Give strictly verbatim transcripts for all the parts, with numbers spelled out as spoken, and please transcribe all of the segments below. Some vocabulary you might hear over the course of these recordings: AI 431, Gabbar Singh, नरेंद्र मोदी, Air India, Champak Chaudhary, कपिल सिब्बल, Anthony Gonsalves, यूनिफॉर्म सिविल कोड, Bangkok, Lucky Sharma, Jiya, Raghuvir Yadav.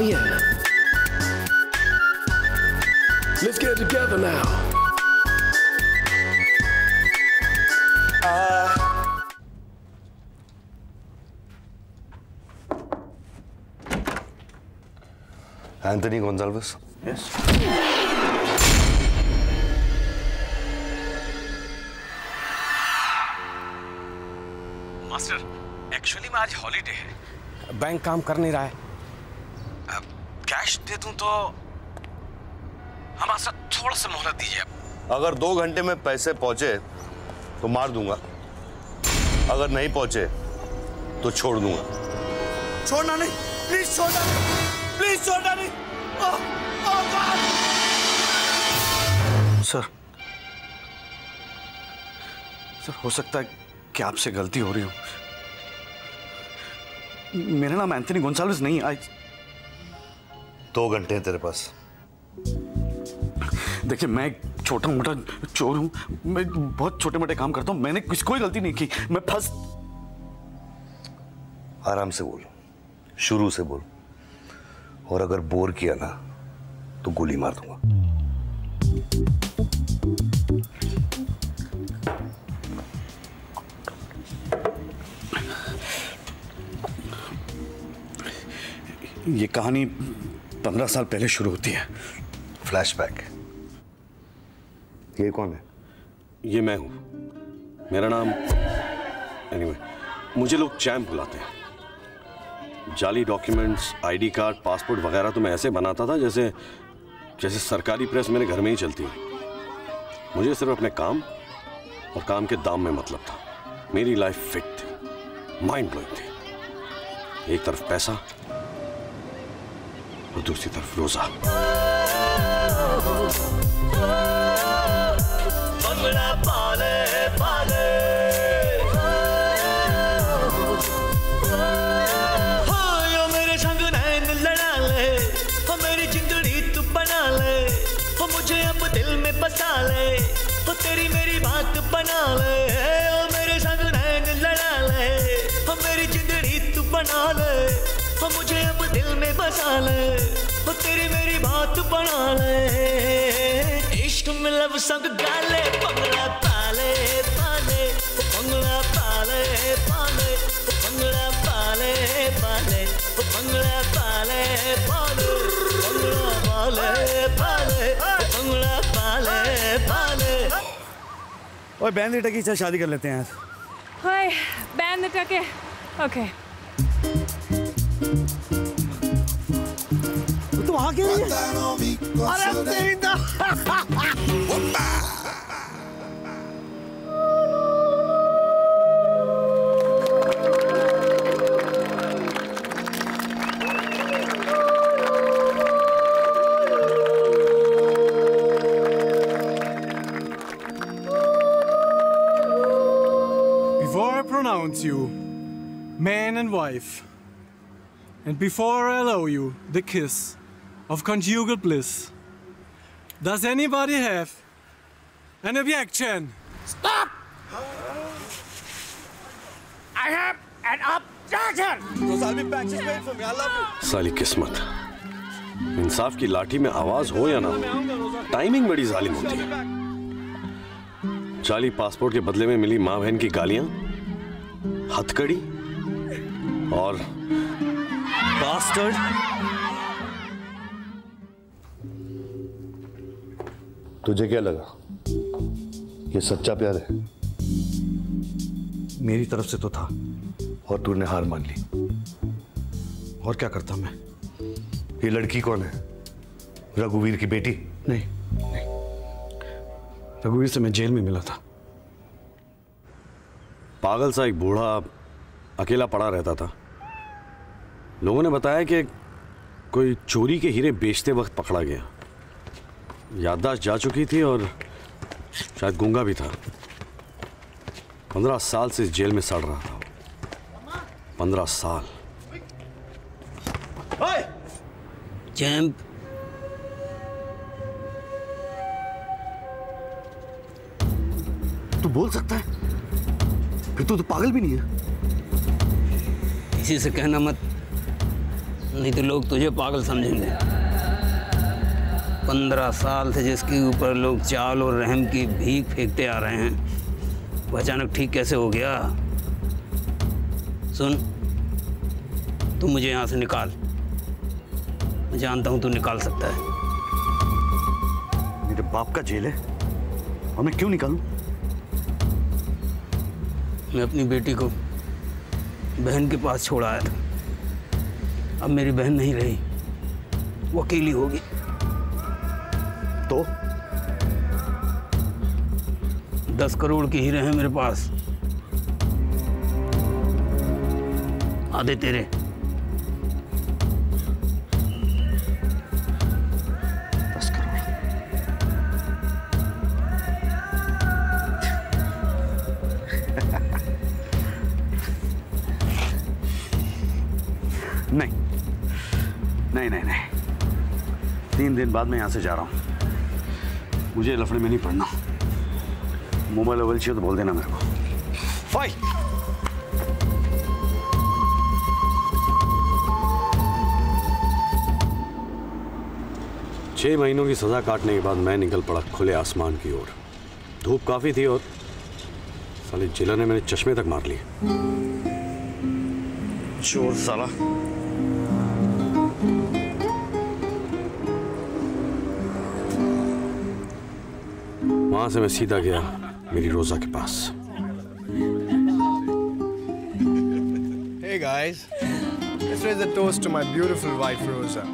Oh yeah. Let's get together now. Uh... Anthony Gonsalves? Yes. Master, actually में आज holiday है। Bank काम कर नहीं रहा है। कैश दे दूं तो हमारे साथ थोड़ा सा मोहलत दीजिए आप। अगर दो घंटे में पैसे पहुंचे तो मार दूंगा, अगर नहीं पहुंचे तो छोड़ दूंगा। छोड़ना नहीं, प्लीज छोड़ना नहीं, प्लीज छोड़ना नहीं। Oh, oh God. Sir, sir हो सकता है कि आपसे गलती हो रही हो। मेरा नाम एंथनी गोंसाल्विस नहीं। आई दो घंटे हैं तेरे पास। देखिए, मैं छोटा मोटा चोर हूँ, मैं बहुत छोटे मोटे काम करता हूँ, मैंने कुछ कोई गलती नहीं की। मैं फंस। आराम से बोल, शुरू से बोल, और अगर बोर किया ना तो गोली मार दूंगा। ये कहानी पंद्रह साल पहले शुरू होती है। फ्लैशबैक। ये कौन है? ये मैं हूँ। मेरा नाम एनीवे, anyway, मुझे लोग चैम्प बुलाते हैं। जाली डॉक्यूमेंट्स, आईडी कार्ड, पासपोर्ट वगैरह तो मैं ऐसे बनाता था जैसे जैसे सरकारी प्रेस मेरे घर में ही चलती है। मुझे सिर्फ अपने काम और काम के दाम में मतलब था। मेरी लाइफ फिट थी, माइंड ब्लोइंग थी। एक तरफ पैसा और दूसरी तरफ रोजा। बंगला पाले पाले हो, यो मेरे संग नैन लड़ा ले, हो मेरी जिंदड़ी तू बना ले, हो मुझे अब दिल में बसा ले, हो तेरी मेरी बात बना ले, हो मेरे संग नैन लड़ा ले, हो मेरी जिंदड़ी तू बना ले, हो मुझे अब दिल में बसा ले, हो तेरी मेरी बात बना ले। इश्क में लब संग डाले, बंगला पाले पाले, बंगला पाले पाले, बंगला पाले पाले, बंगला पाले पाले, बंगला पाले पाले, बंगला पाले पाले। ओए बैंड लटकी, चल शादी कर लेते हैं यार। ओए बैंड लटके। ओके, तुम आ गए। अरे तेरी ना। Before I pronounce you man and wife, and before I allow you the kiss of conjugal bliss, does anybody have an objection? Stop! I have an objection! Gonsalves, back is made for me. I love you. साली किस्मत। इंसाफ की लाठी में आवाज हो या ना हो, टाइमिंग बड़ी जालिम होती है। जाली पासपोर्ट के बदले में मिली माँ बहन की गालियाँ, हथकड़ी और Bastard! तुझे क्या लगा ये सच्चा प्यार है? मेरी तरफ से तो था, और तूने हार मान ली। और क्या करता मैं? ये लड़की कौन है? रघुवीर की बेटी? नहीं, नहीं। रघुवीर से मैं जेल में मिला था। पागल सा एक बूढ़ा अकेला पड़ा रहता था। लोगों ने बताया कि कोई चोरी के हीरे बेचते वक्त पकड़ा गया। याददाश्त जा चुकी थी और शायद गूंगा भी था। पंद्रह साल से जेल में सड़ रहा था। पंद्रह साल। चैंप, तू बोल सकता है? फिर तू तो पागल भी नहीं है। इसी से कहना मत नहीं तो लोग तुझे पागल समझेंगे। पंद्रह साल से जिसके ऊपर लोग चाल और रहम की भीख फेंकते आ रहे हैं, वह अचानक ठीक कैसे हो गया? सुन, तू मुझे यहाँ से निकाल। मैं जानता हूँ तू निकाल सकता है। मेरे बाप का जेल है और मैं क्यों निकालूँ? मैं अपनी बेटी को बहन के पास छोड़ आया था। अब मेरी बहन नहीं रही, वो अकेली होगी। तो दस करोड़ के हीरे हैं मेरे पास, आधे तेरे। दस करोड़ नहीं नहीं नहीं नहीं, तीन दिन बाद मैं यहाँ से जा रहा हूँ। मुझे लफड़े में नहीं पड़ना। मोबाइल अवेल चाहिए तो बोल देना मेरे को। फाइ छह महीनों की सजा काटने के बाद मैं निकल पड़ा खुले आसमान की ओर। धूप काफी थी और साले जिला ने मेरे चश्मे तक मार लिए। चोर साला। वहाँ से मैं सीधा गया मेरी रोजा के पास। Hey guys, let's raise a toast to my beautiful wife Rosa.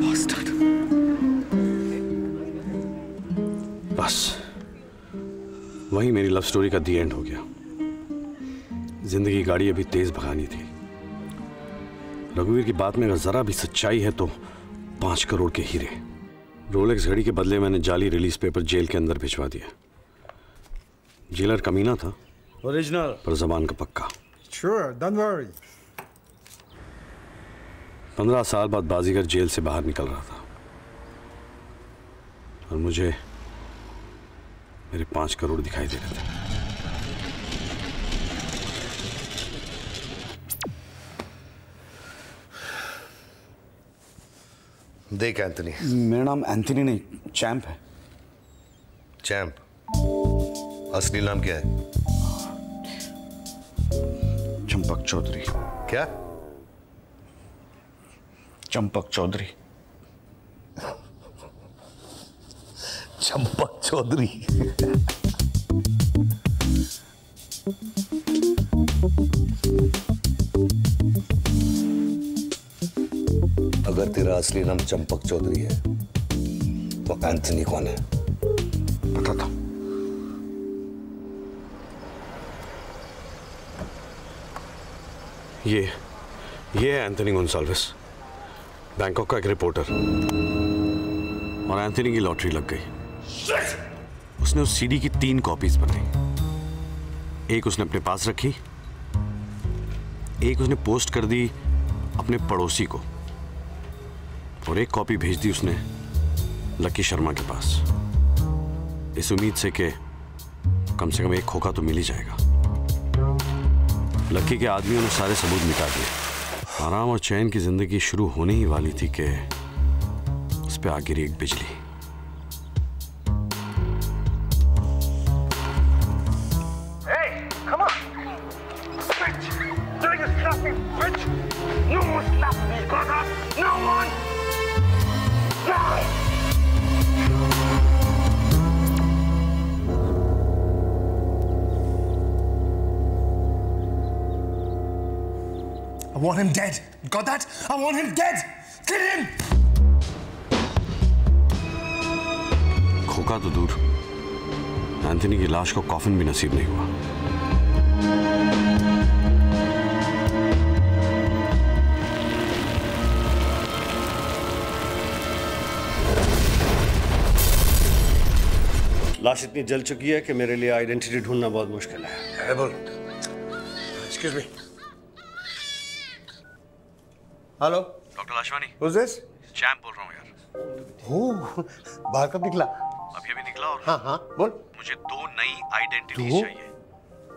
Bastard. बस वही मेरी लव स्टोरी का दी एंड हो गया। जिंदगी की गाड़ी अभी तेज भगानी थी। रघुवीर की बात में अगर जरा भी सच्चाई है तो पांच करोड़ के हीरे। रोलेक्स घड़ी के बदले मैंने जाली रिलीज पेपर जेल के अंदर भिजवा दिया। जेलर कमीना था, ओरिजिनल पर जबान का पक्का। Sure, don't worry. पंद्रह साल बाद बाजीगर जेल से बाहर निकल रहा था और मुझे मेरे पांच करोड़ दिखाई दे रहे थे। देख एंथनी, मेरा नाम एंथनी नहीं चैंप है। चैंप? असली नाम क्या है? चंपक चौधरी। क्या? चंपक चौधरी। चंपक चौधरी। अगर तेरा असली नाम चंपक चौधरी है तो एंथनी कौन है? पता था। ये ये है एंथनी गोंसाल्विस, बैंकॉक का एक रिपोर्टर। और एंथनी की लॉटरी लग गई। उसने उस सीडी की तीन कॉपीज बनाई। एक उसने अपने पास रखी, एक उसने पोस्ट कर दी अपने पड़ोसी को, और एक कॉपी भेज दी उसने लकी शर्मा के पास, इस उम्मीद से कि कम से कम एक खोखा तो मिल ही जाएगा। लकी के आदमियों ने सारे सबूत मिटा दिए। आराम और चैन की जिंदगी शुरू होने ही वाली थी कि उस पर आ गिरी एक बिजली। I want him dead. Got that? I want him dead. Kill him. खोखा तो दूर, एंथनी की लाश को कॉफिन भी नसीब नहीं हुआ। लाश इतनी जल चुकी है कि मेरे लिए आइडेंटिटी ढूंढना बहुत मुश्किल है। Excuse me. Hello doctor Lashwani. Who's this? Champ बोल रहा हूँ यार। हो बाहर कब निकला? अभी अभी निकला। और हाँ हाँ बोल। मुझे दो नई आइडेंटिटी चाहिए।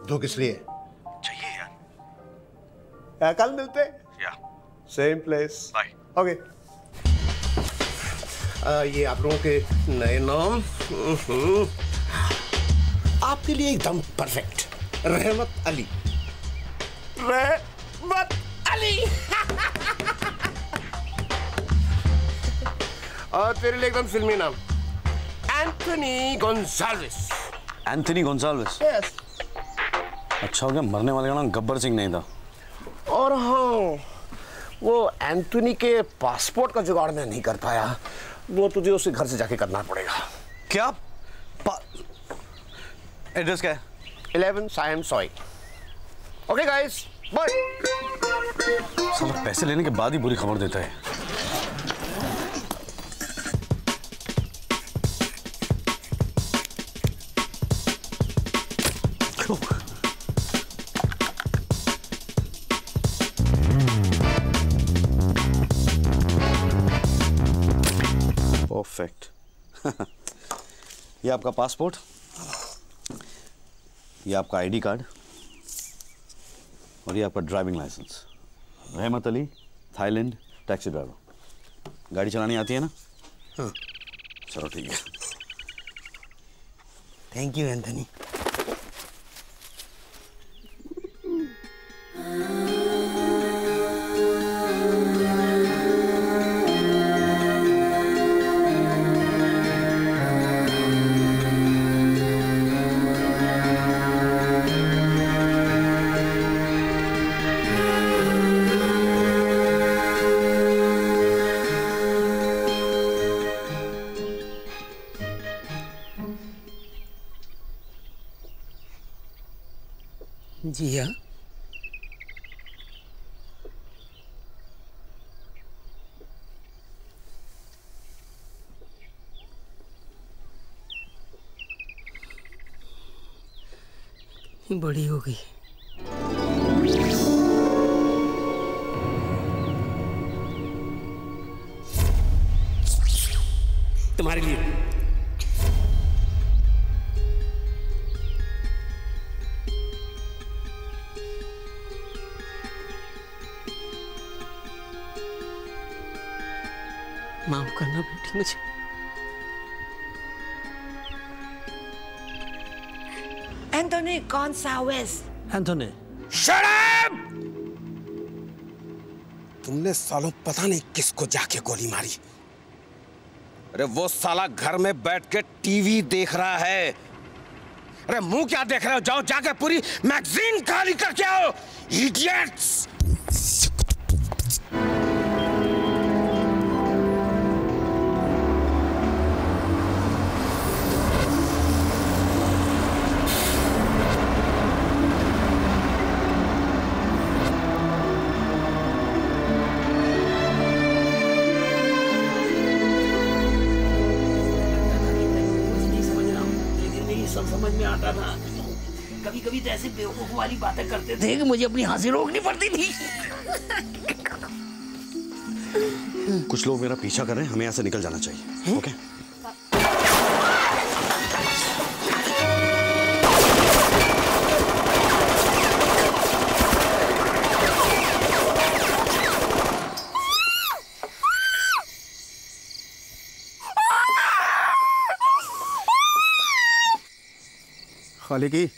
दो किस लिए चाहिए यार? आ, कल मिलते या सेम प्लेस। बाय। ओके ये आप लोगों के नए नाम आपके लिए एकदम परफेक्ट। रहमत अली। रहमत अली और तेरे लिए एकदम फिल्मी नाम Anthony Gonsalves. Anthony Gonsalves? Yes. अच्छा हो गया मरने वाले का नाम गब्बर सिंह नहीं था। और हाँ वो एंथनी के पासपोर्ट का जुगाड़ मैं नहीं कर पाया, वो तुझे उसे घर से जाके करना पड़ेगा। क्या एड्रेस क्या है? इलेवन साइम सॉय। Okay guys bye. साला पैसे लेने के बाद ही बुरी खबर देता है। परफेक्ट। ये आपका पासपोर्ट, ये आपका आईडी कार्ड और ये आपका ड्राइविंग लाइसेंस। रहमत अली, थाईलैंड, टैक्सी ड्राइवर। गाड़ी चलानी आती है ना? हाँ। चलो ठीक है। Thank you Anthony. जिया, बड़ी हो गई। तुम्हारे लिए माफ करना बेटी मुझे। Anthony Gonsalves. Anthony shut up! तुमने सालों पता नहीं किसको जाके गोली मारी। अरे वो साला घर में बैठ के टीवी देख रहा है। अरे मुंह क्या देख रहे हो, जाओ जाके पूरी मैगजीन खाली करके आओ। इडियट्स। ऐसे बेवकूफ वाली बातें करते थे कि मुझे अपनी हंसी रोकनी पड़ती थी। कुछ लोग मेरा पीछा कर रहे हैं, हमें यहाँ से निकल जाना चाहिए। ओके खाली की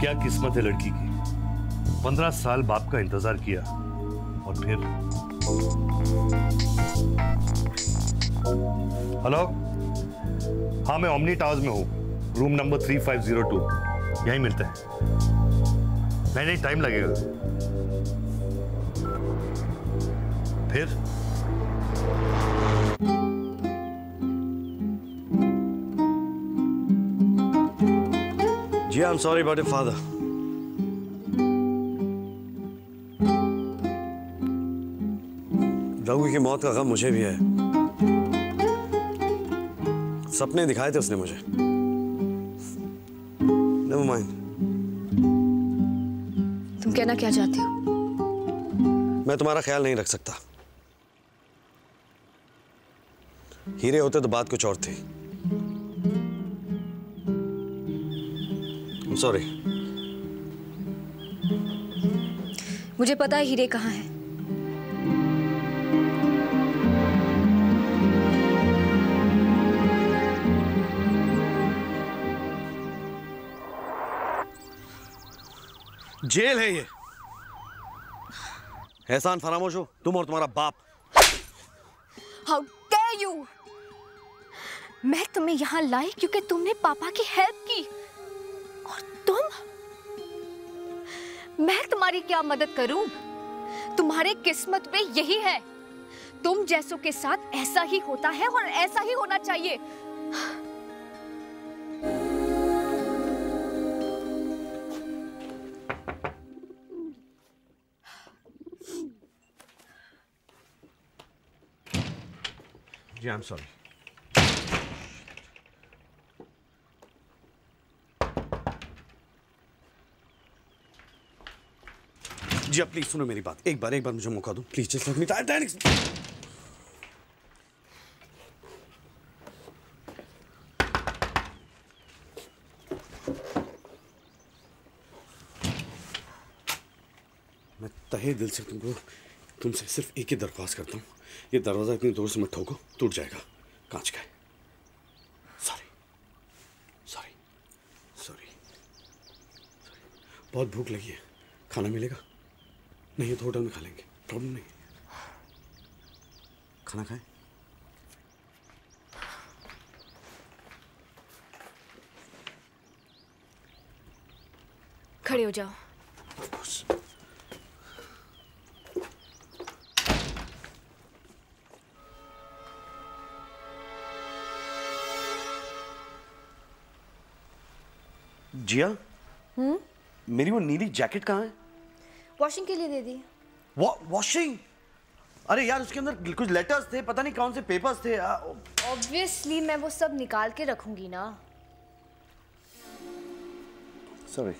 क्या किस्मत है लड़की की। पंद्रह साल बाप का इंतजार किया और फिर। हेलो, हाँ मैं ओमनी टावर्स में हूँ, room number three five zero two, यहीं मिलते हैं। नहीं नहीं टाइम लगेगा। फिर Jiya, I'm sorry about your father. Raghu की मौत का गम मुझे भी है। सपने दिखाए थे उसने मुझे। Never mind. तुम कहना क्या चाहती हो? मैं तुम्हारा ख्याल नहीं रख सकता। हीरे होते तो बात कुछ और थी। सॉरी। मुझे पता है हीरे कहाँ हैं। जेल है ये। एहसान फरामोश हो तुम और तुम्हारा बाप। How dare you! मैं तुम्हें यहाँ लाई क्योंकि तुमने पापा की हेल्प की। और तुम, मैं तुम्हारी क्या मदद करूं? तुम्हारे किस्मत में यही है। तुम जैसों के साथ ऐसा ही होता है और ऐसा ही होना चाहिए। Jiya, I'm sorry. Jiya, please सुनो मेरी बात। एक बार एक बार मुझे मौका दो। Please just let me try and explain. मैं तहे दिल से तुमको तुमसे सिर्फ एक ही दरख्वास्त करता हूँ, ये दरवाजा इतनी दूर से मत ठोको, टूट जाएगा। कांच का है। सॉरी सॉरी सॉरी सॉरी बहुत भूख लगी है, खाना मिलेगा? नहीं तो होटल में खा लेंगे, प्रॉब्लम नहीं। खाना खाएं। खड़े हो जाओ। जिया, हम्म, मेरी वो नीली जैकेट कहाँ है? वॉशिंग के लिए दे दी। Waugh washing? अरे यार उसके अंदर कुछ लेटर्स थे, पता नहीं कौन से पेपर्स थे। ऑब्वियसली मैं वो सब निकाल के रखूंगी ना। Sorry,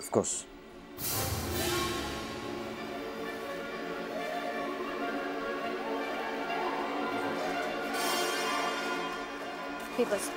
of course. Papers.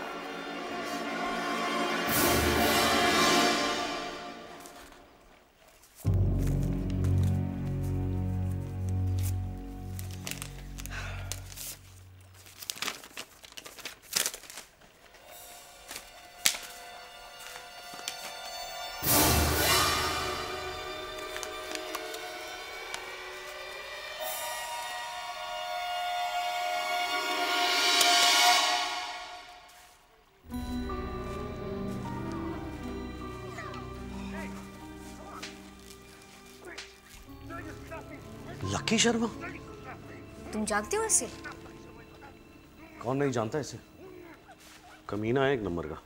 Lucky Sharma, तुम जानते हो इसे? कौन नहीं जानता इसे? कमीना है एक नंबर का।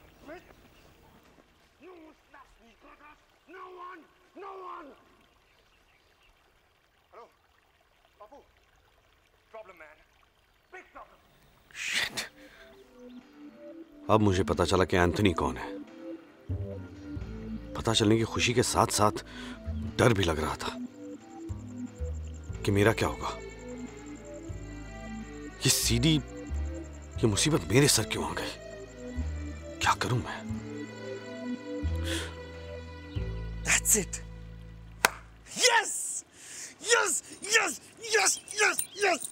शिट। अब मुझे पता चला कि एंथनी कौन है। पता चलने की खुशी के साथ साथ डर भी लग रहा था कि मेरा क्या होगा। ये सीडी, ये मुसीबत मेरे सर क्यों आ गई? क्या करूं मैं? That's it. Yes, yes, yes, yes, yes, yes.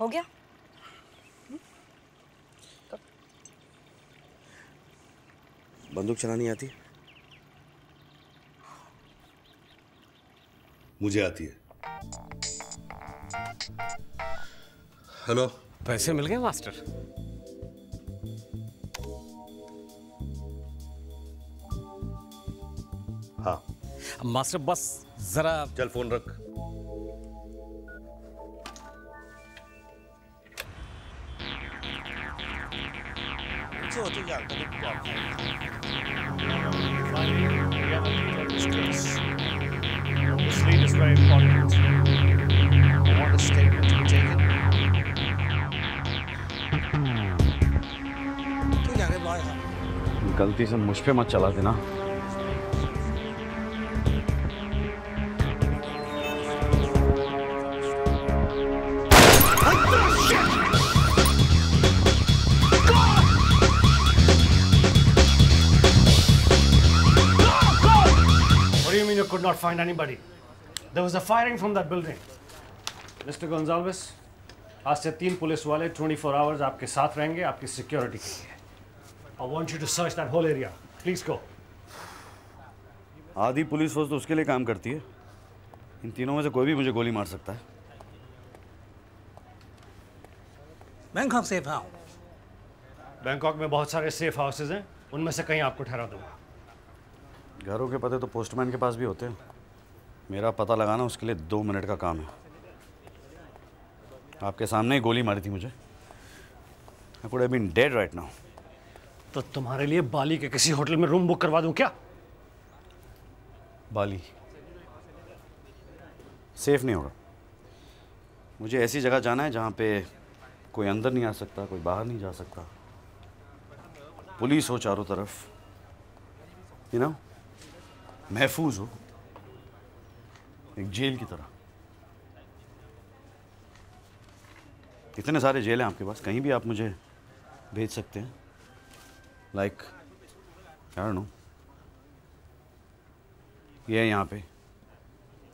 हो गया? बंदूक चलानी आती? मुझे आती है। हेलो, पैसे मिल गए मास्टर? हाँ मास्टर, बस जरा चल फोन रख। This lead is very important. I want a statement to be taken. तू जाने बाहर था। गलती से मुझ पे मत चला देना। Could not find anybody. There was a firing from that building. Mister Gonsalves, आज से तीन पुलिस वाले twenty-four hours आपके साथ रहेंगे आपकी सिक्योरिटी के लिए. I want you to search that whole area. Please go. आधी पुलिस फोर्स तो उसके लिए काम करती है. इन तीनों में से कोई भी मुझे गोली मार सकता है. Bangkok safe house. बैंकॉक में बहुत सारे सेफ हाउसेज हैं. उनमें से कहीं आपको ठहरा दूंगा. घरों के पते तो पोस्टमैन के पास भी होते हैं. मेरा पता लगाना उसके लिए दो मिनट का काम है. आपके सामने ही गोली मारी थी मुझे. I could have been dead right now. तो तुम्हारे लिए बाली के किसी होटल में रूम बुक करवा दूं क्या? बाली सेफ नहीं होगा. मुझे ऐसी जगह जाना है जहाँ पे कोई अंदर नहीं आ सकता, कोई बाहर नहीं जा सकता, पुलिस हो चारों तरफ, यू नो, महफूज हो, एक जेल की तरह. इतने सारे जेल हैं आपके पास, कहीं भी आप मुझे भेज सकते हैं. लाइक आई डोंट नो, ये है यहाँ पे,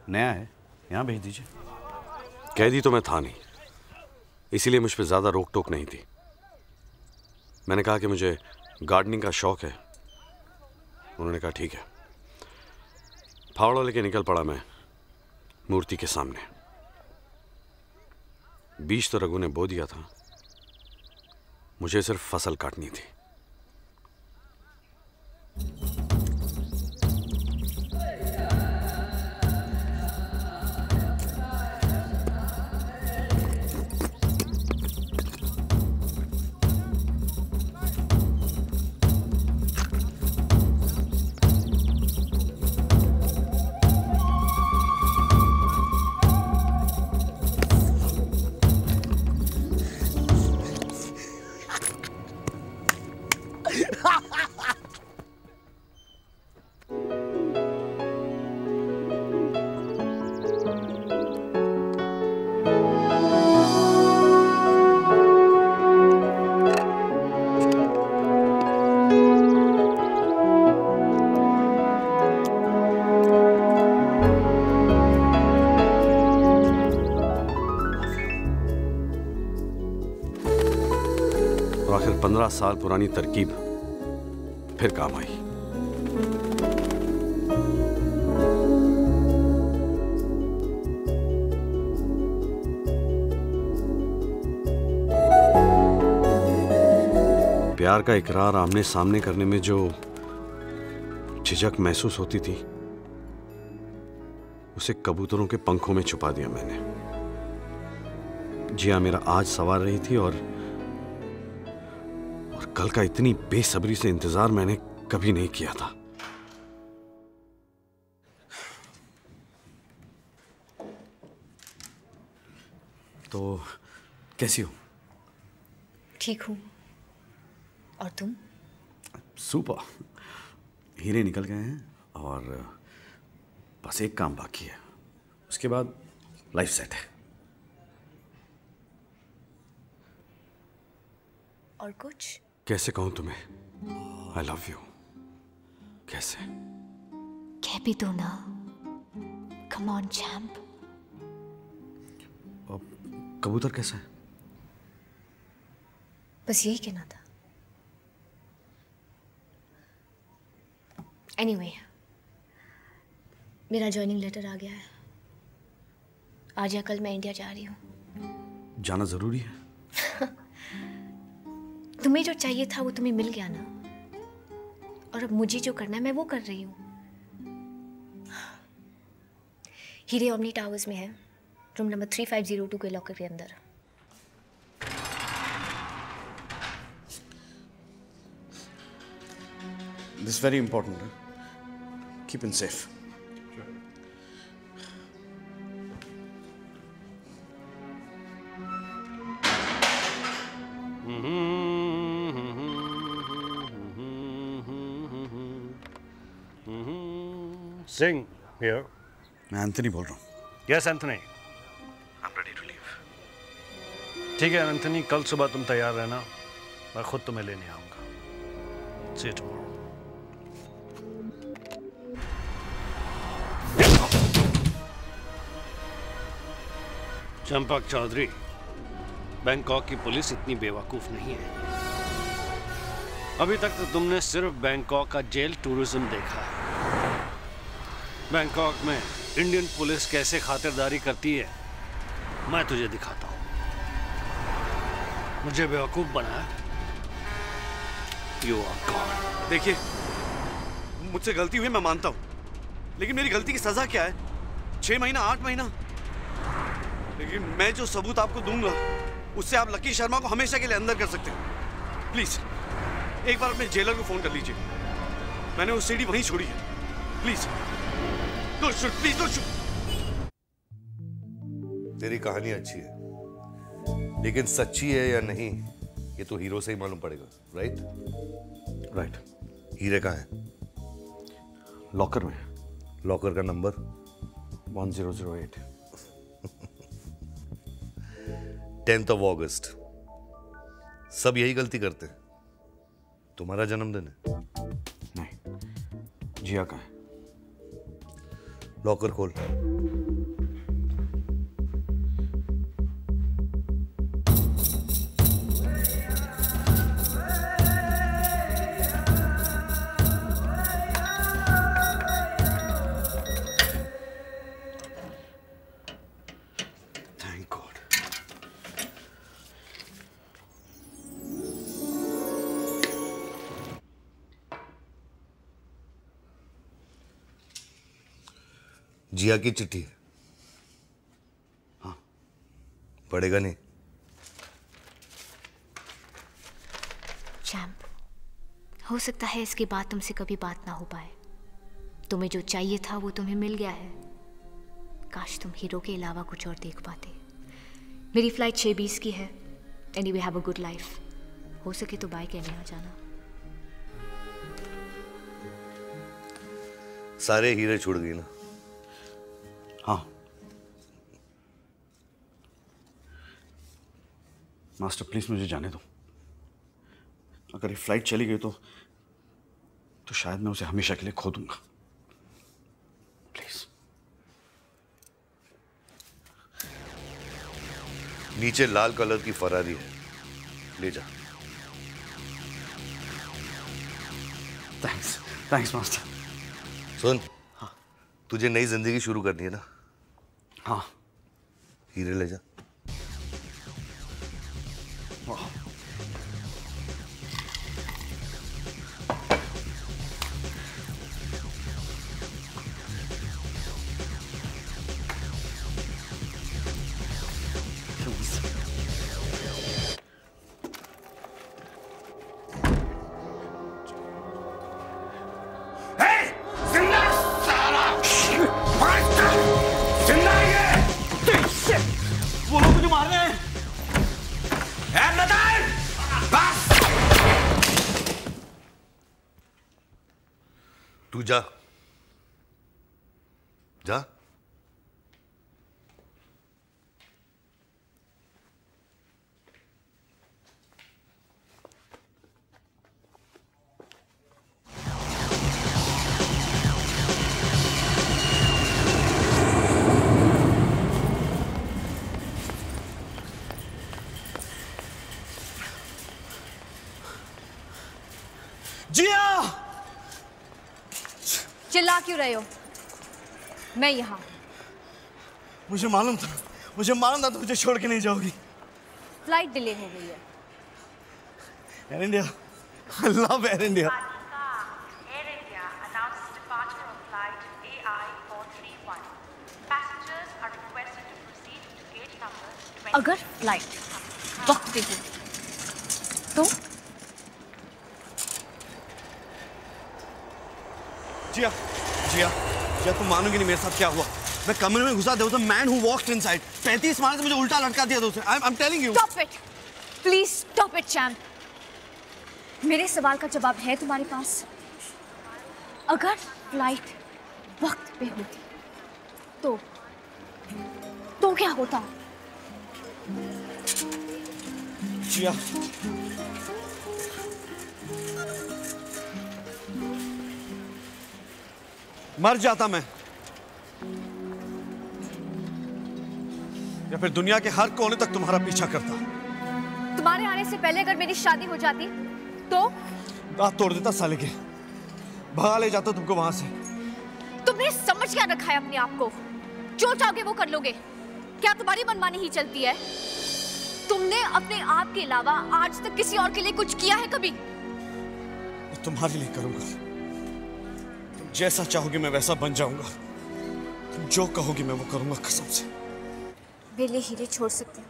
नया है, यहाँ भेज दीजिए. कैदी तो मैं था नहीं, इसीलिए मुझ पे ज़्यादा रोक टोक नहीं थी. मैंने कहा कि मुझे गार्डनिंग का शौक है. उन्होंने कहा ठीक है. फावड़ा लेके निकल पड़ा मैं मूर्ति के सामने. बीज तो रघु ने बो दिया था, मुझे सिर्फ फसल काटनी थी. पंद्रह साल पुरानी तरकीब फिर काम आई. प्यार का इकरार आमने सामने करने में जो झिझक महसूस होती थी, उसे कबूतरों के पंखों में छुपा दिया मैंने. जिया मेरा आज सवार रही थी और कल का इतनी बेसब्री से इंतजार मैंने कभी नहीं किया था. तो कैसी हो? ठीक हूं. और तुम? सुपर. हीरे निकल गए हैं और बस एक काम बाकी है, उसके बाद लाइफ सेट है. और कुछ कैसे कहूं तुम्हें आई लव यू? कैसे कह भी दो ना. Come on champ. कबूतर कैसा है? बस यही कहना था. एनीवे, मेरा जॉइनिंग लेटर आ गया है। आज या कल मैं इंडिया जा रही हूँ। जाना जरूरी है। तुम्हें जो चाहिए था वो तुम्हें मिल गया ना, और अब मुझे जो करना है मैं वो कर रही हूँ। हीरे ओमनी टावर्स में है, room number three five zero two के लॉकर के अंदर। This very important, keep in safe. Singh here. मैं एंथनी बोल रहा हूँ। Yes Anthony, I am ready to leave. ठीक है एंथनी, कल सुबह तुम तैयार रहना, मैं खुद तुम्हें लेने आऊँगा। See you tomorrow. Champak Chaudhary, Bangkok की पुलिस इतनी बेवकूफ नहीं है। अभी तक तो तुमने सिर्फ बैंकॉक का जेल टूरिज्म देखा है। बैंकॉक में इंडियन पुलिस कैसे खातिरदारी करती है मैं तुझे दिखाता हूँ। मुझे बेवकूफ बनाया, यू आर गॉन। देखिए, मुझसे गलती हुई मैं मानता हूँ, लेकिन मेरी गलती की सजा क्या है? छह महीना, आठ महीना? लेकिन मैं जो सबूत आपको दूंगा उससे आप लकी शर्मा को हमेशा के लिए अंदर कर सकते हैं। प्लीज एक बार अपने जेलर को फोन कर लीजिए, मैंने वो सीढ़ी वहीं छोड़ी है। Please Don't shoot, please don't shoot. तेरी कहानी अच्छी है, लेकिन सच्ची है या नहीं ये तो हीरो से ही मालूम पड़ेगा। राइट राइट हीरे कहाँ है? लॉकर में। लॉकर का number one zero zero eight. Tenth of August. सब यही गलती करते हैं। तुम्हारा जन्मदिन है? नहीं। जिया कहाँ है? लॉकर खोल। Thank God. जिया की चिट्ठी है। हाँ, पड़ेगा नहीं। चैंप, हो सकता है इसके बाद तुमसे कभी बात ना हो पाए। तुम्हें जो चाहिए था वो तुम्हें मिल गया है। काश तुम हीरो के अलावा कुछ और देख पाते। मेरी फ्लाइट छः बीस की है। Anyway have a good life. हो सके तो बाय कहने आ जाना। सारे हीरे छूट गए ना। हाँ, मास्टर प्लीज मुझे जाने दो। अगर ये फ्लाइट चली गई तो तो शायद मैं उसे हमेशा के लिए खो दूंगा। प्लीज नीचे लाल कलर की फरारी है, ले जा। Thanks thanks master. सुन, तुझे नई जिंदगी शुरू करनी है ना? हाँ, हीरे ले जा। जा जा जिया। चिल्ला क्यों रहे हो? मैं यहाँ। मुझे मालूम था, मुझे मालूम था तुम मुझे छोड़ के नहीं जाओगी। फ्लाइट डिले हो गई है। Air India, I love Air India. Air India announces departure of flight A I four three one. Passengers are requested to proceed to gate number twenty. अगर फ्लाइट वक्त पे हो तो जिया, जिया, जिया तुम मानोगे नहीं मेरे साथ क्या हुआ। मैं कमरे में घुसा, there was a man who walked inside. पैंतीस मार से मुझे उल्टा लटका दिया दोस्त। I'm I'm telling you. Stop it, please stop it, Champ. मेरे सवाल का जवाब है तुम्हारे पास? अगर फ्लाइट वक्त पे होती तो तो क्या होता? जिया, मर जाता मैं, या फिर दुनिया के हर कोने तक तुम्हारा पीछा करता। तुम्हारे आने से पहले अगर मेरी शादी हो जाती तो दांत तोड़ देता साले के, भगा ले जाता तुमको वहां से। तुमने समझ क्या रखा है अपने आप को? जो चाहोगे वो कर लोगे। क्या तुम्हारी मनमानी ही चलती है? तुमने अपने आप के अलावा आज तक किसी और के लिए कुछ किया है कभी? तुम्हारे लिए करूंगा, जैसा चाहोगी मैं वैसा बन जाऊंगा, तुम जो कहोगी मैं वो करूंगा, कसम से। बेले हीरे छोड़ सकते हैं।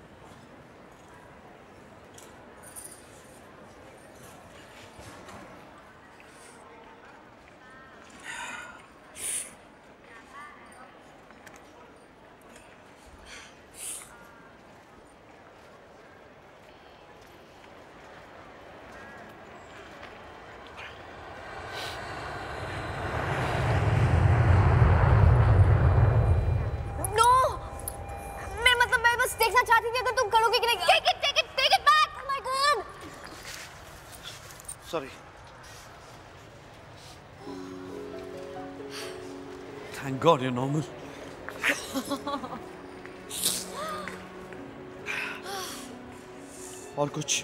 God, you're normal. और कुछ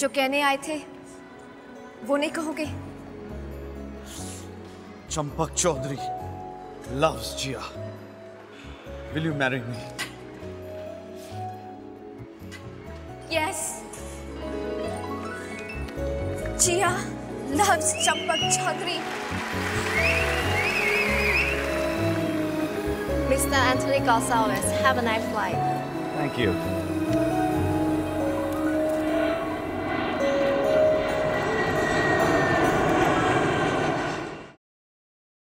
जो कहने आए थे वो नहीं कहोगे? Champak Chaudhary loves Jiya. Will you marry me? Yes. Jiya loves Champak Chaudhary. Mister Anthony Gonsalves, have a nice flight. Thank you.